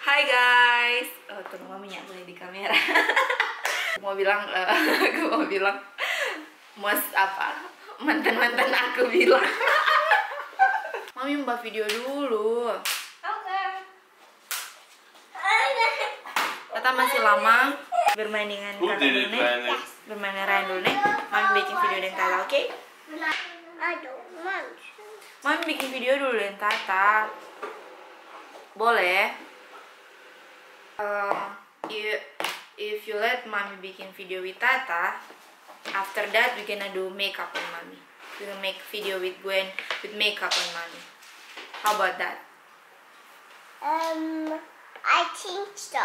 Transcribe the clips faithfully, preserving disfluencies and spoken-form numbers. Hai guys, oh, terutama minyak boleh di kamera. Mau bilang, uh, aku mau bilang, mas apa mantan-mantan aku bilang, mami mbak video dulu. Oke. Kita masih lama bermain dengan Ryan dulu, bermain dengan Ryan dulu nih. Mami bikin video dengan Tata, oke? Okay? Mami bikin video dulu dengan Tata, boleh? Uh, if, if you let Mami bikin video with Tata, after that we gonna do makeup on Mami. We gonna make video with Gwen with makeup on Mami. How about that? Um, I think so.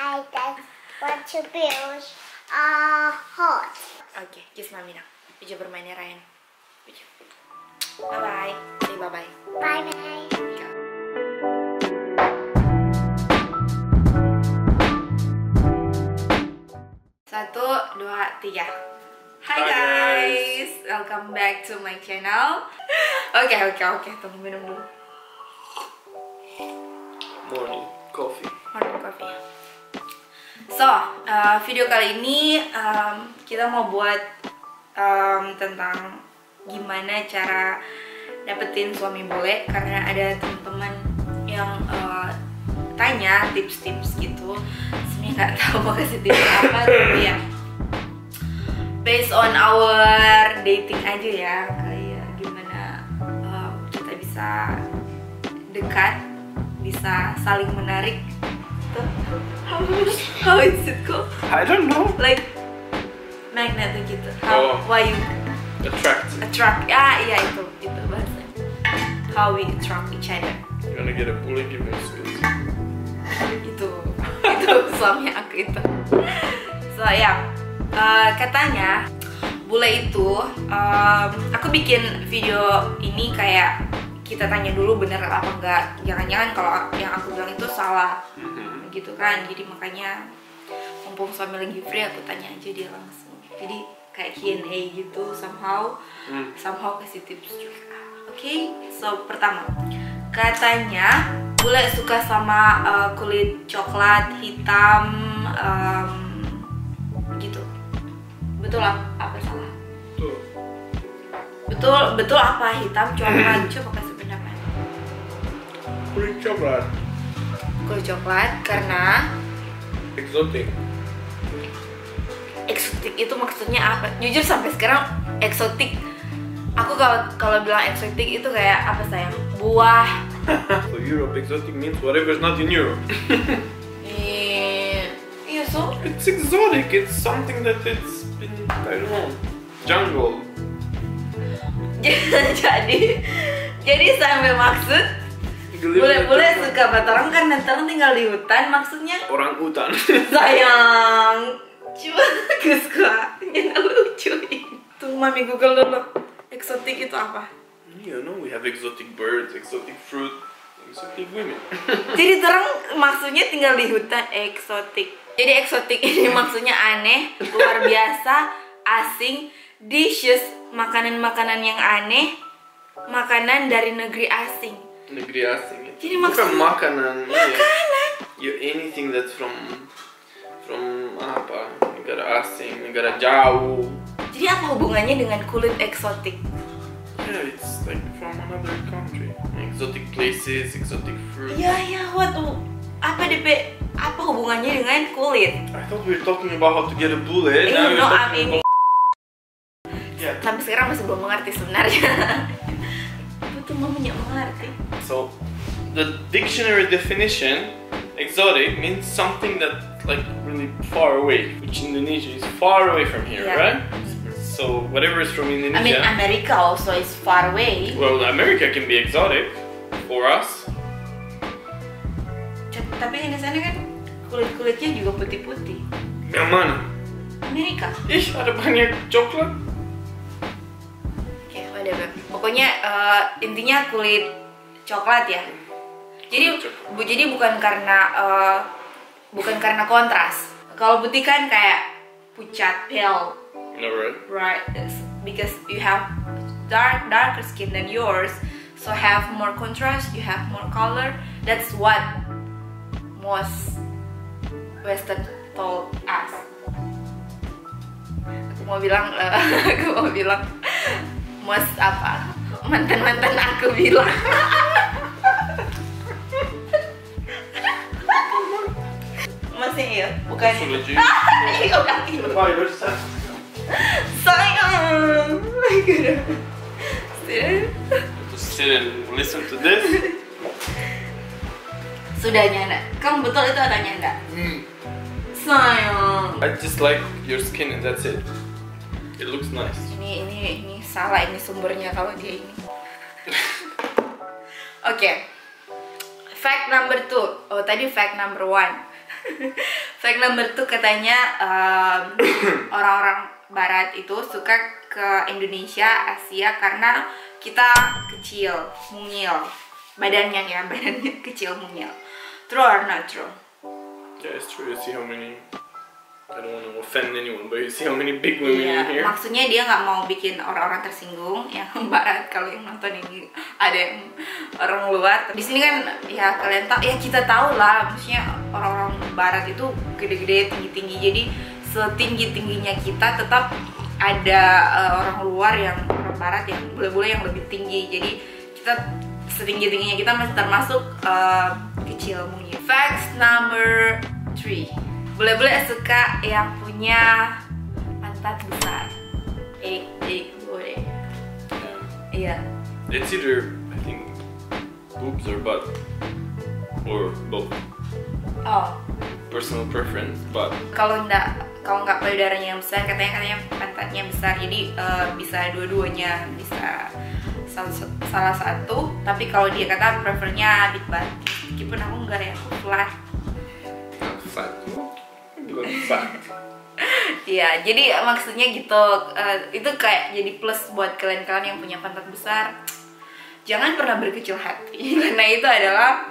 I just want to build a heart. Okay, kiss Mami now. Pijo bermainnya Ryan. Pijo. Bye bye. Say bye bye. Bye bye. Satu, dua, tiga. Hai guys, welcome back to my channel. Oke, oke, oke, tunggu minum dulu. Morning coffee. Morning coffee. So, uh, video kali ini um, kita mau buat um, tentang gimana cara dapetin suami boleh. Karena ada teman-teman yang uh, tanya tips-tips gitu. Nggak tahu mau kasih tips apa, tapi ya based on our dating aja ya, kayak gimana um, kita bisa dekat, bisa saling menarik. How how is it called? I don't know. Like magnet gitu. How, oh, why you attract? Attract. Ah iya itu itu bahasa. How we attract each other. You wanna get a bully give me a squeeze. Gitu. Suami aku itu. So ya, yeah. uh, katanya bule itu, um, aku bikin video ini kayak kita tanya dulu bener apa enggak. Jangan-jangan kalau yang aku bilang itu salah, mm-hmm. gitu kan. Jadi makanya mumpung suami lagi free, aku tanya aja dia langsung. Jadi kayak Q and A gitu, somehow, mm. somehow kasih tips juga. Oke, okay? So pertama, katanya bule suka sama uh, kulit coklat, hitam, um, gitu. Betul apa salah? Betul. Betul, betul apa? Hitam, coklat, coba kasih pendapat. Kulit coklat. Kulit coklat karena eksotik. Eksotik itu maksudnya apa? Jujur sampai sekarang eksotik. Aku kalau kalau bilang exotic itu kayak apa sayang? Buah. For Europe, exotic means whatever is not in Europe. Yeah. Yeah, so? It's exotic. It's something that it's been, I don't know, jungle. jadi, jadi sampai maksud boleh-boleh suka batarang kan batarang tinggal di hutan maksudnya? Orang hutan. Sayang, cuma kesukaannya lucu itu. Mami Google dulu. Exotic itu apa? You know, we have exotic birds, exotic fruit, exotic women. Jadi terang maksudnya tinggal di hutan eksotik. Jadi eksotik ini maksudnya aneh, luar biasa, asing, dishes, makanan-makanan yang aneh, makanan dari negeri asing. Negeri asing. Jadi maksudnya makanan. Makanan. You anything that's from from apa? Negara asing, negara jauh. Jadi apa hubungannya dengan kulit eksotik? Yeah, it's like from another country. Exotic places, exotic fruit. Ya yeah, ya, yeah, what? Apa D P? Apa hubungannya dengan kulit? I thought we were talking about how to get a bullet. Eh, no, I mean. Yeah. Sampai sekarang masih belum mengerti sebenarnya. Aku cuma banyak mengerti. So, the dictionary definition, exotic means something that like really far away, which Indonesia is far away from here, yeah. Right? So whatever is from Indonesia. I mean, America also is far away. Well, America can be exotic for us. Tapi di sana kan kulit-kulitnya juga putih-putih. Yang mana? Amerika. Ih, ada banyak coklat. Oke, whatever. Pokoknya uh, intinya kulit coklat ya. Jadi, bu, jadi bukan karena uh, bukan karena kontras. Kalau putih kan kayak pucat, pale. No, right? Right, because you have dark, darker skin than yours, so have more contrast, you have more color. That's what most Western told us. Aku mau bilang, uh, aku mau bilang most apa? Mantan-mantan aku bilang. Masih iya? Bukan ya? Iya, udah tidur. Sayang. My God. To sit and listen to this. Sudahnya nak, kamu betul itu adanya enggak? Hmm. Sayang. I just like your skin and that's it. It looks nice. Ini ini ini salah ini sumbernya kalau dia ini. Oke. Okay. Fact number two. Oh tadi fact number one. Fact number two katanya orang-orang um, Barat itu suka ke Indonesia, Asia karena kita kecil, mungil badannya ya, badannya kecil mungil. True or not true? Yeah, it's true. You see how many? I don't want to offend anyone, but you see how many big women yeah. in here. Maksudnya dia nggak mau bikin orang-orang tersinggung yang Barat kalau yang nonton ini ada yang orang luar. Di sini kan ya kalian tahu ya kita tahu lah, maksudnya orang-orang Barat itu gede-gede, tinggi-tinggi. Jadi setinggi-tingginya kita tetap ada uh, orang luar yang orang Barat yang bule-bule yang lebih tinggi. Jadi kita setinggi-tingginya kita masih termasuk uh, kecil mungil. Facts number three. Bule-bule suka yang punya pantat besar. Egg, egg, bule. Iya. It's either I think boobs or butt or both. Oh. Personal preference, but. Kalau nggak, kalau nggak payudaranya yang besar, katanya katanya pantatnya besar. Jadi uh, bisa dua-duanya, bisa salah, salah satu. Tapi kalau dia kata prefernya big butt. Meskipun aku nggak ya, aku flat. Flat. Ya, jadi maksudnya gitu. Uh, itu kayak jadi plus buat kalian-kalian yang punya pantat besar. Jangan pernah berkecil hati karena itu adalah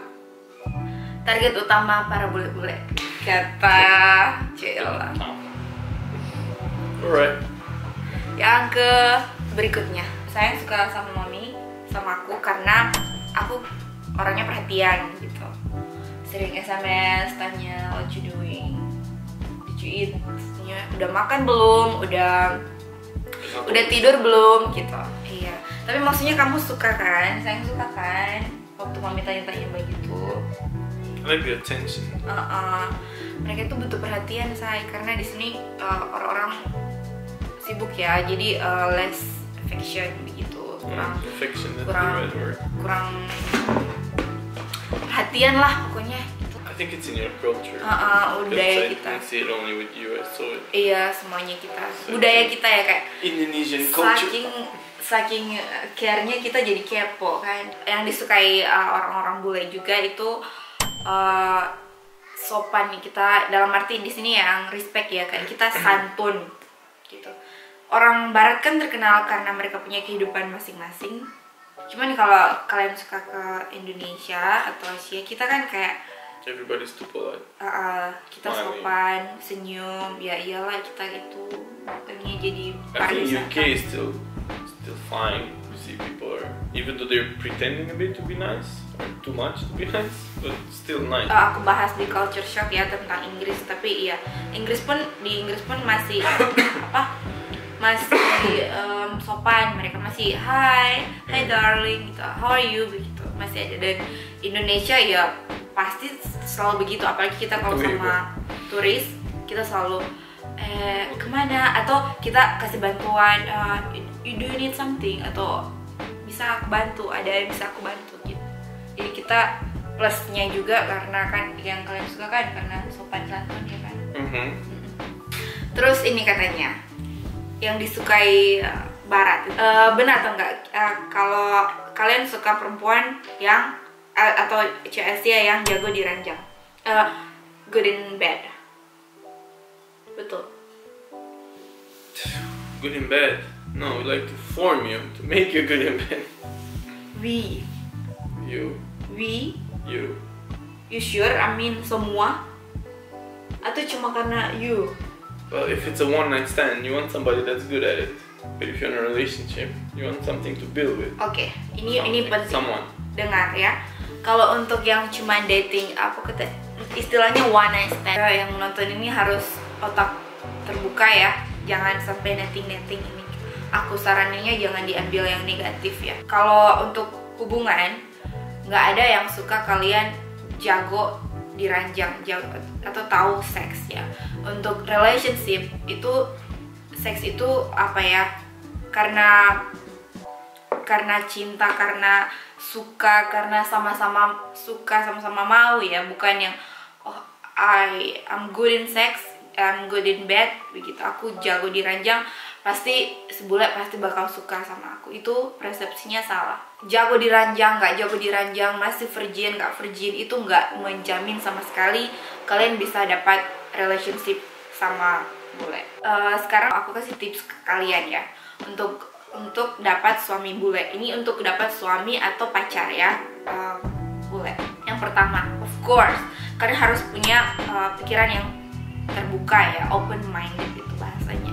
target utama para bule-bule. Kata Cila. Alright. Yang ke berikutnya, saya suka sama mami, sama aku karena aku orangnya perhatian gitu. Sering S M S tanya what you doing. Eat, ya, udah makan belum, udah udah tidur belum gitu. Iya, tapi maksudnya kamu suka kan, sayang suka kan waktu mami tanya-tanya begitu. Lebih attention. Uh -uh. Mereka itu butuh perhatian say karena di sini uh, orang-orang sibuk ya, jadi uh, less affection begitu, kurang yeah, affection, kurang, right kurang perhatian lah pokoknya. I think it's in your culture. Uh, uh, budaya kita. I see it only with you, I saw it. Iya, semuanya kita. Budaya kita ya kayak Indonesian culture. Saking saking care-nya kita jadi kepo kan. Yang disukai orang-orang uh, bule juga itu uh, sopan kita dalam arti di sini yang respect ya kan. Kita santun gitu. Orang Barat kan terkenal karena mereka punya kehidupan masing-masing. Cuman kalau kalian suka ke Indonesia atau Asia, kita kan kayak everybody's too polite. Uh, uh, kita sopan, senyum, ya iyalah kita itu makanya jadi pariwisata. I think U K is still still fine. You see people are even though they're pretending a bit to be nice, or too much to be nice, but still nice. Uh, aku bahas di culture shock ya tentang Inggris, tapi iya Inggris pun di Inggris pun masih apa? Masih um, sopan, mereka masih hi, hi darling, gitu, how are you begitu masih ada. Dan Indonesia ya pasti selalu begitu, apalagi kita kalau sama turis kita selalu eh kemana atau kita kasih bantuan uh, you do need something atau bisa aku bantu, ada yang bisa aku bantu gitu. Jadi kita plusnya juga karena kan yang kalian suka kan karena sopan santun ya kan. Mm-hmm. Terus ini katanya yang disukai uh, Barat, uh, benar atau enggak uh, kalau kalian suka perempuan yang atau Asia yang jago diranjang, uh, good in bed, betul. Good in bed, no, we like to form you to make you good in bed. We, you, we, you, you sure? I mean semua, atau cuma karena you? Well, if it's a one night stand, you want somebody that's good at it. But if you're in a relationship, you want something to build with. Oke, okay. ini something. ini penting. Someone. Dengar ya. Kalau untuk yang cuma dating apa kata istilahnya one night stand. Yang nonton ini harus otak terbuka ya, jangan sampai netting-netting ini. Aku saraninnya jangan diambil yang negatif ya. Kalau untuk hubungan, nggak ada yang suka kalian jago diranjang jago, atau tahu seks ya. Untuk relationship itu, seks itu apa ya? Karena karena cinta, karena suka, karena sama-sama suka, sama-sama mau ya, bukan yang oh I I'm good in sex, I'm good in bed begitu. Aku jago diranjang, pasti sebulan pasti bakal suka sama aku. Itu persepsinya salah. Jago diranjang, gak jago diranjang, masih virgin, gak virgin, itu gak menjamin sama sekali kalian bisa dapat relationship sama bule. Uh, sekarang aku kasih tips ke kalian ya, untuk untuk dapat suami bule. Ini untuk dapat suami atau pacar ya, uh, bule. Yang pertama, of course, kalian harus punya uh, pikiran yang terbuka ya, open minded itu bahasanya.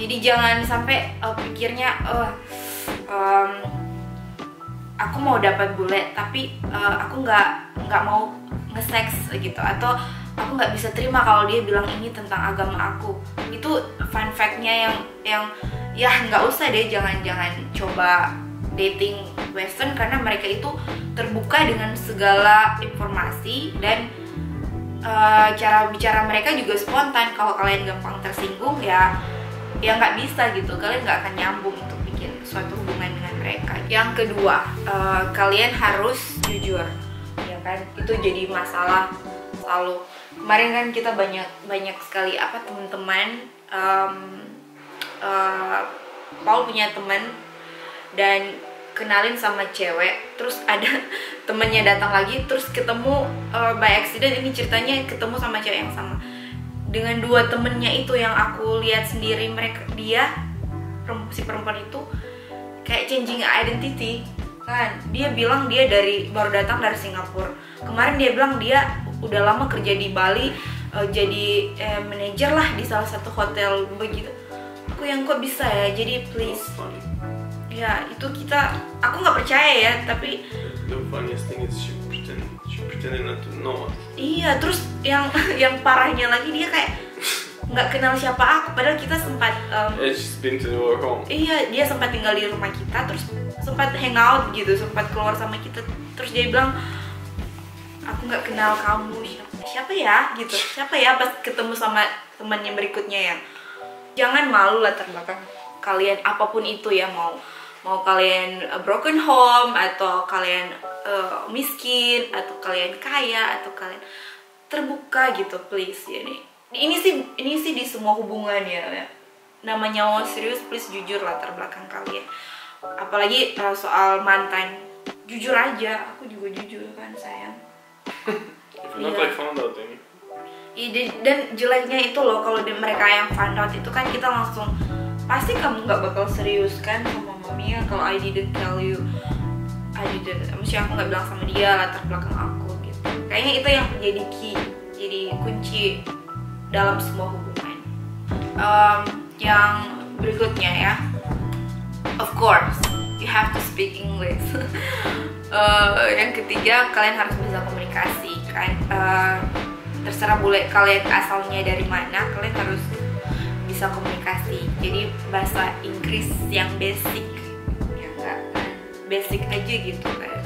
Jadi jangan sampai uh, pikirnya uh, um, aku mau dapat bule tapi uh, aku nggak nggak mau nge-seks gitu, atau aku nggak bisa terima kalau dia bilang ini tentang agama aku. Itu fun fact-nya yang yang ya nggak usah deh, jangan-jangan coba dating western karena mereka itu terbuka dengan segala informasi dan uh, cara bicara mereka juga spontan. Kalau kalian gampang tersinggung ya, ya nggak bisa gitu, kalian nggak akan nyambung untuk bikin suatu hubungan dengan mereka. Yang kedua, uh, kalian harus jujur ya kan, itu jadi masalah selalu. Kemarin kan kita banyak banyak sekali apa teman-teman, um, uh, Paul punya teman dan kenalin sama cewek, terus ada temennya datang lagi, terus ketemu uh, by accident. Ini ceritanya ketemu sama cewek yang sama dengan dua temennya itu. Yang aku lihat sendiri, mereka dia si perempuan itu kayak changing identity kan. Dia bilang dia dari baru datang dari Singapura, kemarin dia bilang dia udah lama kerja di Bali, uh, jadi eh, manajer lah di salah satu hotel begitu. Aku yang kok bisa ya, jadi please ya itu kita, aku nggak percaya ya, tapi the funniest thing is she pretend, she pretended not to know. Iya, terus yang yang parahnya lagi dia kayak nggak kenal siapa aku, padahal kita sempat um, yeah, she's been to our home. Iya, dia sempat tinggal di rumah kita, terus sempat hangout gitu, sempat keluar sama kita. Terus dia bilang aku nggak kenal kamu, siapa ya gitu, siapa ya. Pas ketemu sama temannya berikutnya, yang jangan malu latar belakang kalian apapun itu ya, mau mau kalian broken home atau kalian uh, miskin atau kalian kaya atau kalian terbuka gitu, please. Ini ini sih ini sih di semua hubungan ya, namanya mau serius please jujur latar belakang kalian. Apalagi uh, soal mantan, jujur aja. Aku juga jujur kan sayang. Kenapa found out ini? Dan jeleknya itu loh, kalau mereka yang found out itu kan kita langsung, pasti kamu nggak bakal serius kan sama Mia kalau I didn't tell you, I didn't, maksudnya aku nggak bilang sama dia latar belakang aku gitu. Kayaknya itu yang jadi key, jadi kunci dalam semua hubungan. Um, yang berikutnya ya, of course you have to speak English. Uh, yang ketiga, kalian harus bisa komunikasi kan. Uh, terserah bule kalian asalnya dari mana, kalian harus bisa komunikasi. Jadi bahasa Inggris yang basic ya, enggak basic aja gitu kan.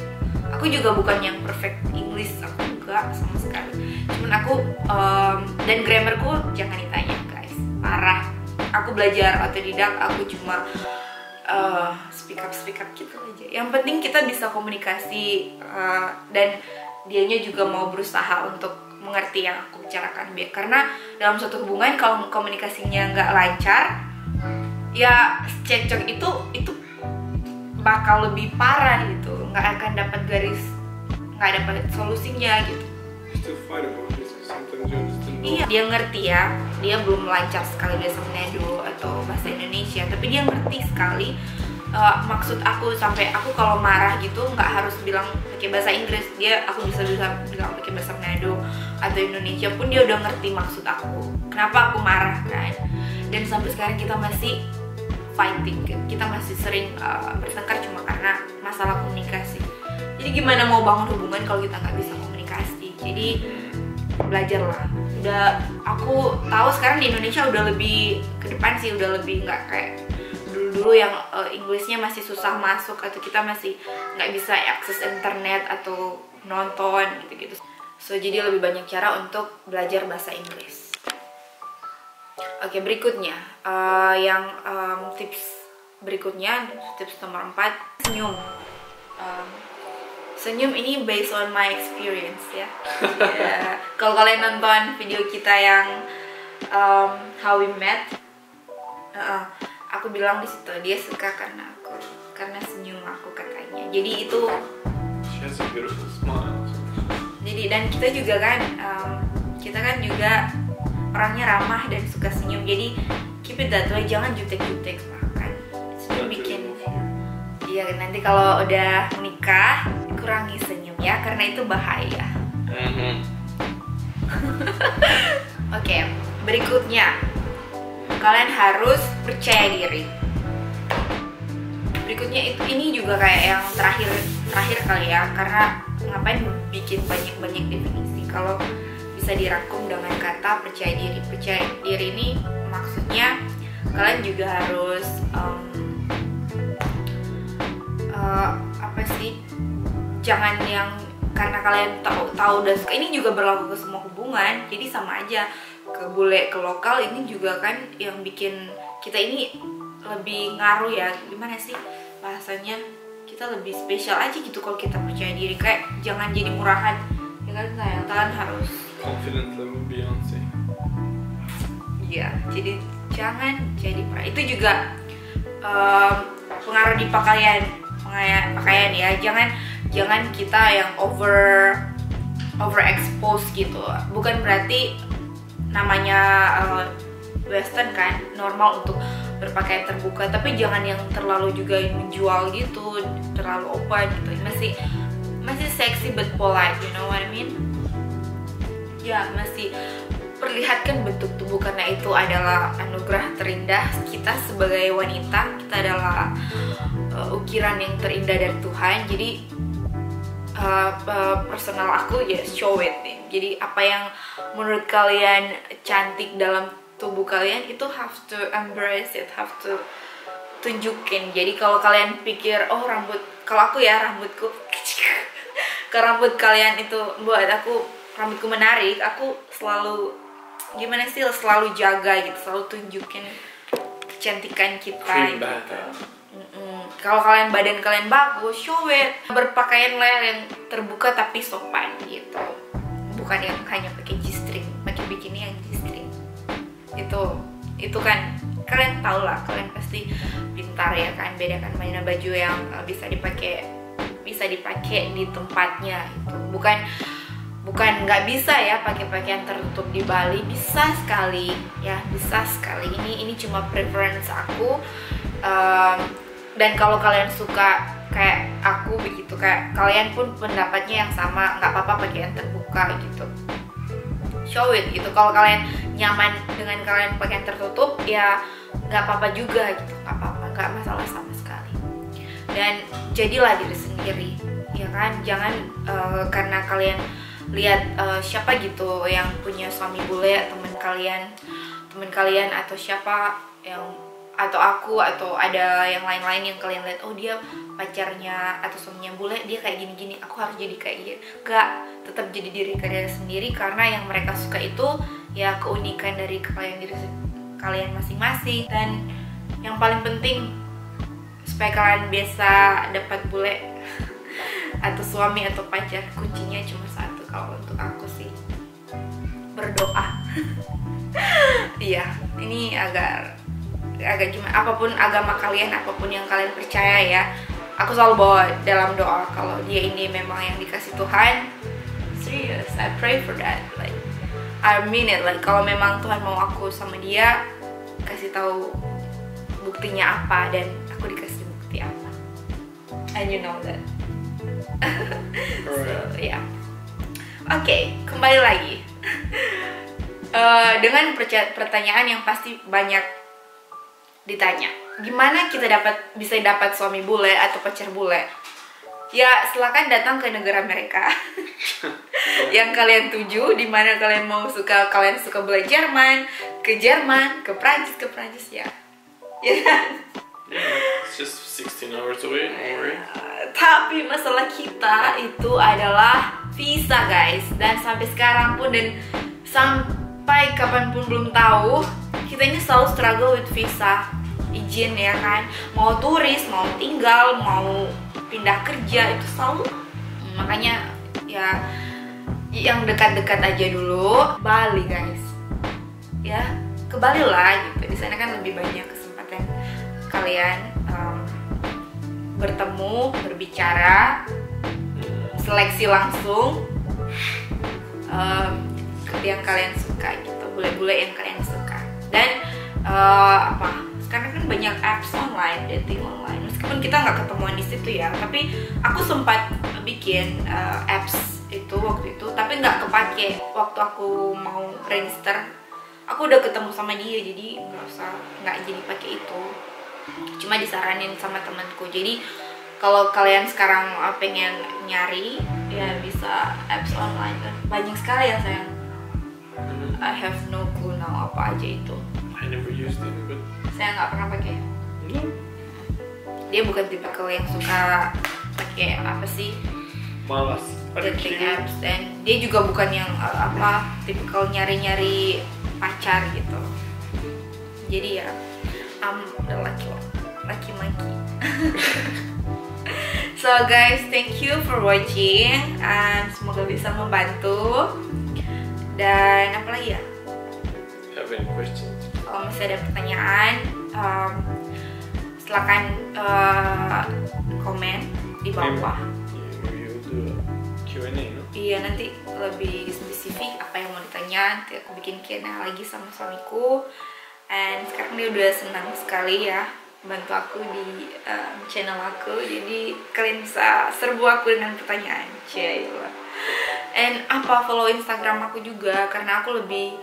Aku juga bukan yang perfect English, aku enggak sama sekali. Cuman aku um, dan grammarku jangan ditanya guys, parah. Aku belajar otodidak, aku cuma uh, speak up speak up gitu aja. Yang penting kita bisa komunikasi, uh, dan dianya juga mau berusaha untuk mengerti yang aku bicarakan. Karena dalam suatu hubungan kalau komunikasinya nggak lancar ya, cekcok itu itu bakal lebih parah gitu, nggak akan dapat garis, nggak dapat solusinya gitu. Iya, dia ngerti ya, dia belum lancar sekali bahasa Manado atau bahasa Indonesia, tapi dia ngerti sekali uh, maksud aku. Sampai aku kalau marah gitu nggak harus bilang pakai bahasa Inggris, dia aku bisa bisa bilang pakai bahasa Manado atau Indonesia pun dia udah ngerti maksud aku, kenapa aku marah kan. Dan sampai sekarang kita masih fighting, kita masih sering uh, bertengkar cuma karena masalah komunikasi. Jadi gimana mau bangun hubungan kalau kita nggak bisa komunikasi? Jadi belajar lah. Udah, aku tahu sekarang di Indonesia udah lebih ke depan sih, udah lebih nggak kayak dulu-dulu yang uh, Inggrisnya masih susah masuk atau kita masih nggak bisa akses internet atau nonton gitu-gitu. So jadi lebih banyak cara untuk belajar bahasa Inggris. Oke, okay, berikutnya uh, yang um, tips berikutnya, tips nomor empat, senyum. Um, senyum ini based on my experience ya. Yeah. Kalau kalian nonton video kita yang um, How We Met, uh, aku bilang di situ dia suka karena aku, karena senyum aku katanya. Jadi itu. She has a beautiful smile. Jadi dan kita juga kan, um, kita kan juga orangnya ramah dan suka senyum. Jadi keep it that way, jangan jutek-jutek lah kan. Senyum bikin. Iya, nanti kalau udah menikah kurangi senyum ya, karena itu bahaya. Mm-hmm. Oke, okay, berikutnya kalian harus percaya diri. Berikutnya itu ini juga kayak yang terakhir terakhir kali ya, karena ngapain bikin banyak-banyak definisi kalau bisa dirangkum dengan kata percaya diri. Percaya diri ini maksudnya kalian juga harus um, Uh, apa sih, jangan yang karena kalian tahu tahu dan suka. Ini juga berlaku ke semua hubungan, jadi sama aja ke bule ke lokal. Ini juga kan yang bikin kita ini lebih ngaruh ya, gimana sih bahasanya, kita lebih spesial aja gitu kalau kita percaya diri. Kayak jangan jadi murahan ya kan, kalian harus confident level Beyonce ya. Jadi jangan jadi murah. Itu juga um, pengaruh di pakaian pakaian ya, jangan jangan kita yang over overexpose gitu. Bukan berarti namanya uh, western kan normal untuk berpakaian terbuka, tapi jangan yang terlalu juga yang menjual gitu, terlalu open gitu. Masih masih sexy but polite, you know what I mean? Ya, masih perlihatkan bentuk tubuh karena itu adalah anugerah terindah kita sebagai wanita. Kita adalah uh, ukiran yang terindah dari Tuhan. Jadi uh, uh, personal aku ya, yes, show it nih. Jadi apa yang menurut kalian cantik dalam tubuh kalian itu have to embrace it, have to tunjukin. Jadi kalau kalian pikir oh rambut, kalau aku ya rambutku ke rambut kalian itu buat aku rambutku menarik, aku selalu gimana sih, selalu jaga gitu, selalu tunjukin kecantikan kita gitu. Kalau kalian badan kalian bagus, show it. Berpakaian layar yang terbuka tapi sopan gitu, bukan yang hanya pakai G-string, pakai bikini yang G-string itu itu kan kalian tau lah, kalian pasti pintar ya kan, bedakan mana baju yang bisa dipakai bisa dipakai di tempatnya itu. bukan Bukan nggak bisa ya pakai pakaian tertutup di Bali, bisa sekali ya, bisa sekali. Ini ini cuma preference aku, um, dan kalau kalian suka kayak aku begitu, kayak kalian pun pendapatnya yang sama, nggak apa-apa pakaian terbuka gitu, show it gitu. Kalau kalian nyaman dengan kalian pakaian tertutup ya nggak apa-apa juga gitu, nggak apa-apa, nggak masalah sama sekali. Dan jadilah diri sendiri ya kan, jangan uh, karena kalian lihat uh, siapa gitu yang punya suami bule, temen kalian temen kalian atau siapa yang atau aku atau ada yang lain-lain yang kalian lihat, oh dia pacarnya atau suaminya bule, dia kayak gini-gini, aku harus jadi kayak gini. Gak, tetap jadi diri kalian sendiri, karena yang mereka suka itu ya keunikan dari kalian diri kalian masing-masing. Dan yang paling penting supaya kalian biasa dapat bule atau suami atau pacar, kuncinya cuma satu kalau untuk aku sih, berdoa. Iya, ini agak agak gimana, apapun agama kalian, apapun yang kalian percaya ya, aku selalu bawa dalam doa kalau dia ini memang yang dikasih Tuhan. Serius, I pray for that, like I mean it, like kalau memang Tuhan mau aku sama dia, kasih tahu buktinya apa dan aku dikasih bukti apa, and you know that. So, yeah. Oke, okay, kembali lagi uh, dengan pertanyaan yang pasti banyak ditanya, gimana kita dapat bisa dapat suami bule atau pacar bule? ya silakan datang ke negara mereka yang kalian tuju, di mana kalian mau suka kalian suka belajar Jerman, ke Jerman, ke Prancis, ke Prancis ya. Ya kan? Yeah, it's just sixteen hours away, don't worry. Uh, tapi masalah kita itu adalah visa, guys. Dan sampai sekarang pun dan sampai kapanpun belum tahu, kita ini selalu struggle with visa, izin ya kan. Mau turis, mau tinggal, mau pindah kerja itu selalu. Makanya ya yang dekat-dekat aja dulu, Bali guys. Ya, ke Bali lah gitu. Di sana kan lebih banyak kesempatan kalian um, bertemu, berbicara, seleksi langsung um, yang kalian suka gitu, bule-bule yang kalian suka. Dan uh, apa? Sekarang kan banyak apps online, dating online. Meskipun kita nggak ketemuan di situ ya, tapi aku sempat bikin uh, apps itu waktu itu, tapi nggak kepake. Waktu aku mau register, aku udah ketemu sama dia, jadi nggak usah, nggak jadi pakai itu. Cuma disaranin sama temanku. Jadi kalau kalian sekarang pengen nyari, ya bisa apps online kan. Banyak sekali ya sayang. I have no clue now apa aja itu. I never used it, but... Saya nggak pernah pakai. Mm-hmm. Dia bukan tipe yang suka pakai apa sih? Malas. Dating apps, dan dia juga bukan yang uh, apa tipikal nyari-nyari pacar gitu. Jadi ya, am um, laki-laki. So guys, thank you for watching. Um, semoga bisa membantu. Dan apa lagi ya? Have any questions? Kalau masih ada pertanyaan, um, silakan uh, komen di bawah. You, you do Q and A, no? Iya, nanti lebih spesifik apa yang mau ditanya. Nanti aku bikin Q and A lagi sama suamiku. And sekarang dia udah senang sekali ya bantu aku di um, channel aku. Jadi kalian bisa serbu aku dengan pertanyaan. Cailah. And apa follow Instagram aku juga, karena aku lebih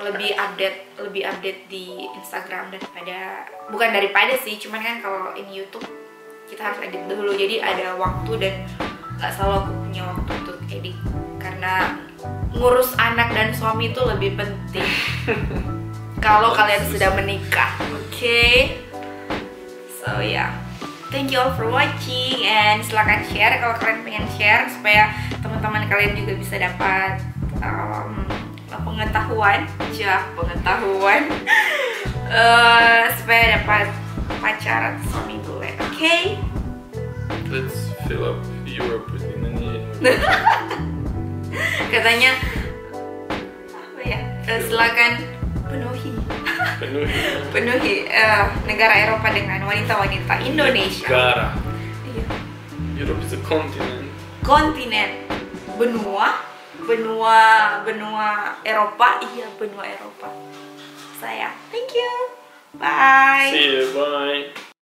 lebih update lebih update di Instagram daripada, bukan daripada sih, cuman kan kalau ini YouTube kita harus edit dulu, jadi ada waktu dan nggak selalu aku punya waktu untuk edit karena ngurus anak dan suami itu lebih penting kalau kalian sudah menikah. Oke, so ya yeah. Thank you all for watching, and silakan share kalau kalian pengen share supaya teman-teman kalian juga bisa dapat um, pengetahuan, jah pengetahuan uh, supaya dapat pacar atau suami bule, oke? Okay? Let's fill up Europe with Indonesia. Katanya apa ya? Uh, silakan penuhi, penuhi, penuhi uh, negara Eropa dengan wanita-wanita Indonesia. Negara. Iya. Europe is a continent. Kontinen, benua. benua benua Eropa, iya benua Eropa. Saya, thank you, bye. See you, bye.